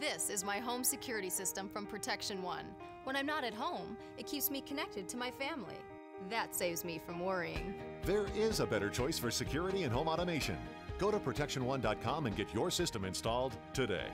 This is my home security system from Protection One. When I'm not at home, it keeps me connected to my family. That saves me from worrying. There is a better choice for security and home automation. Go to ProtectionOne.com and get your system installed today.